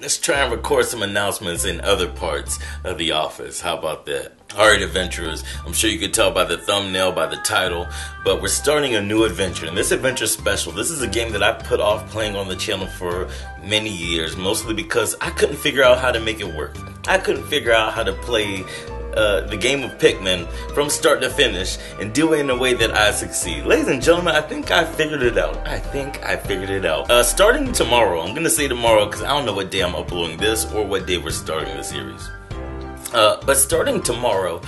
Let's try and record some announcements in other parts of the office. How about that? Alright, adventurers, I'm sure you could tell by the thumbnail, by the title, but we're starting a new adventure, and this adventure is special. This is a game that I've put off playing on the channel for many years, mostly because I couldn't figure out how to make it work. I couldn't figure out how to play the game of Pikmin from start to finish and do it in a way that I succeed. Ladies and gentlemen, I think I figured it out. Starting tomorrow, I'm gonna say tomorrow because I don't know what day I'm uploading this or what day we're starting the series. But starting tomorrow,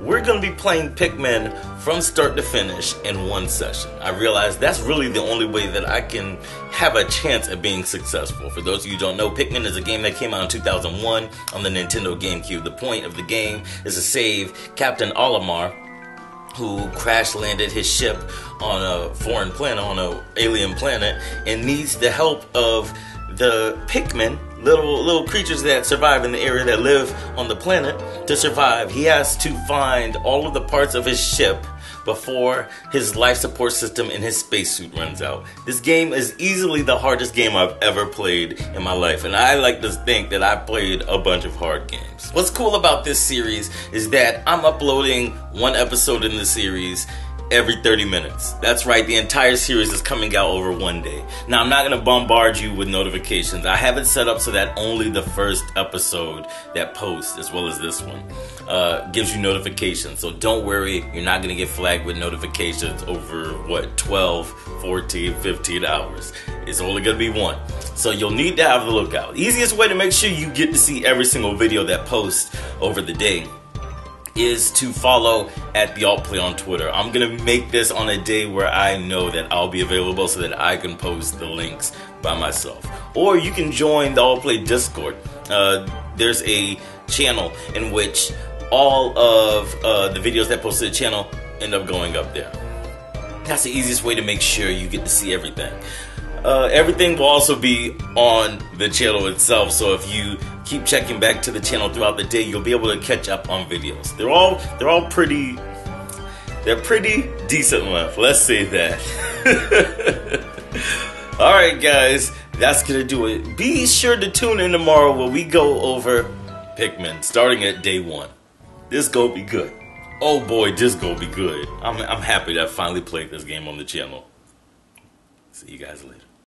we're gonna be playing Pikmin from start to finish in one session. I realize that's really the only way that I can have a chance at being successful. For those of you who don't know, Pikmin is a game that came out in 2001 on the Nintendo GameCube. The point of the game is to save Captain Olimar, who crash landed his ship on a foreign planet, on an alien planet, and needs the help of the Pikmin, little creatures that survive in the area, that live on the planet. To survive, he has to find all of the parts of his ship before his life support system and his spacesuit runs out. This game is easily the hardest game I've ever played in my life, and I like to think that I played a bunch of hard games. What's cool about this series is that I'm uploading one episode in the series every 30 minutes. That's right, the entire series is coming out over one day. Now, I'm not going to bombard you with notifications. I have it set up so that only the first episode that posts, as well as this one, gives you notifications. So don't worry, you're not going to get flagged with notifications over, what, 12, 14, 15 hours. It's only going to be one. So you'll need to have the lookout. Easiest way to make sure you get to see every single video that posts over the day is to follow at the Alt Play on Twitter. I'm gonna make this on a day where I know that I'll be available so that I can post the links by myself. Or you can join the Alt Play Discord. There's a channel in which all of the videos that post to the channel end up going up there. That's the easiest way to make sure you get to see everything. Everything will also be on the channel itself, so if you keep checking back to the channel throughout the day, you'll be able to catch up on videos. They're pretty decent length, let's say that. Alright guys, that's gonna do it. Be sure to tune in tomorrow where we go over Pikmin, starting at day one. This gonna be good. Oh boy, this gonna be good. I'm happy that I finally played this game on the channel. See you guys later.